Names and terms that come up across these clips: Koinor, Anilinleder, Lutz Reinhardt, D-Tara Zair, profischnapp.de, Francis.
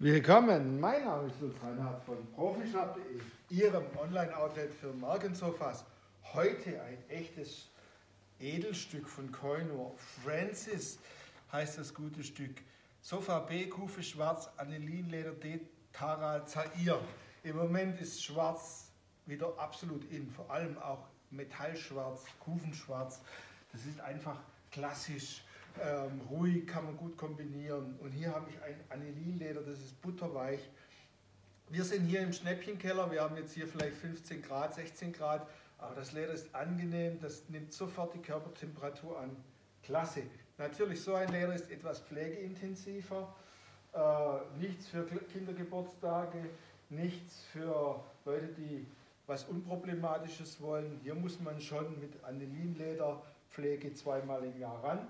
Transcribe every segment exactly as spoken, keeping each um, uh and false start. Willkommen, mein Name ist Lutz Reinhardt von profischnapp punkt de, Ihrem Online-Outlet für Markensofas. Heute ein echtes Edelstück von Koinor. Francis heißt das gute Stück. Sofa B, Kufe schwarz, Anilinleder, D-Tara Zair. Im Moment ist schwarz wieder absolut in, vor allem auch Metallschwarz, Kufenschwarz. Das ist einfach klassisch. Ähm, ruhig, kann man gut kombinieren. Und hier habe ich ein Anilinleder, das ist butterweich. Wir sind hier im Schnäppchenkeller, wir haben jetzt hier vielleicht fünfzehn Grad, sechzehn Grad, aber das Leder ist angenehm, das nimmt sofort die Körpertemperatur an. Klasse! Natürlich, so ein Leder ist etwas pflegeintensiver, äh, nichts für Kindergeburtstage, nichts für Leute, die was Unproblematisches wollen. Hier muss man schon mit Anilinlederpflege zweimal im Jahr ran.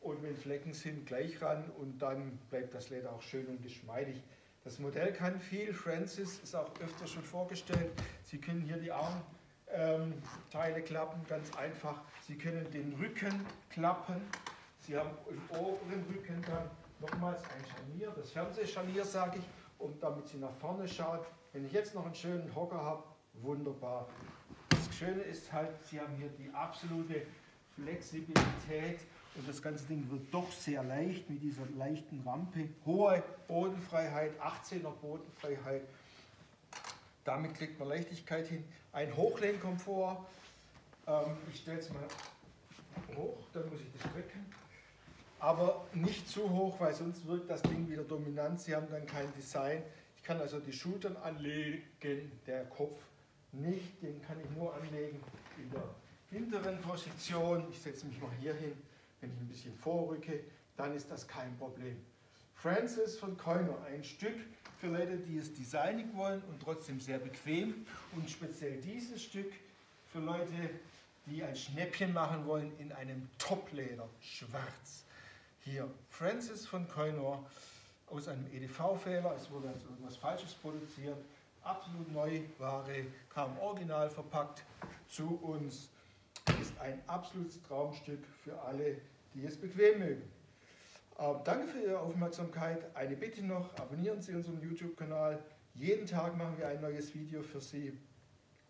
Und wenn Flecken sind, gleich ran, und dann bleibt das Leder auch schön und geschmeidig. Das Modell kann viel. Francis ist auch öfter schon vorgestellt. Sie können hier die Armteile ähm, klappen, ganz einfach. Sie können den Rücken klappen. Sie haben im oberen Rücken dann nochmals ein Scharnier, das Fernsehscharnier sage ich, und damit sie nach vorne schaut. Wenn ich jetzt noch einen schönen Hocker habe, wunderbar. Das Schöne ist halt, Sie haben hier die absolute Flexibilität. Und das ganze Ding wird doch sehr leicht mit dieser leichten Rampe. Hohe Bodenfreiheit, achtzehner Bodenfreiheit. Damit kriegt man Leichtigkeit hin. Ein Hochlehnkomfort. Ähm, ich stelle es mal hoch, dann muss ich das strecken. Aber nicht zu hoch, weil sonst wirkt das Ding wieder dominant. Sie haben dann kein Design. Ich kann also die Schultern anlegen, der Kopf nicht. Den kann ich nur anlegen in der hinteren Position. Ich setze mich mal hier hin. Wenn ich ein bisschen vorrücke, dann ist das kein Problem. Francis von Koinor, ein Stück für Leute, die es designig wollen und trotzdem sehr bequem. Und speziell dieses Stück für Leute, die ein Schnäppchen machen wollen in einem Top-Leder, schwarz. Hier, Francis von Koinor, aus einem E D V-Fehler, es wurde also irgendwas Falsches produziert, absolut neue Ware, kam original verpackt zu uns. Ist ein absolutes Traumstück für alle, die es bequem mögen. Ähm, danke für Ihre Aufmerksamkeit. Eine Bitte noch, abonnieren Sie unseren YouTube-Kanal. Jeden Tag machen wir ein neues Video für Sie.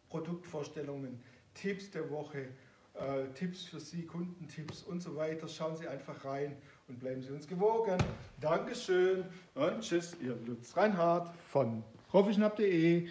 Produktvorstellungen, Tipps der Woche, äh, Tipps für Sie, Kundentipps und so weiter. Schauen Sie einfach rein und bleiben Sie uns gewogen. Dankeschön und tschüss, Ihr Lutz Reinhardt von profischnapp punkt de.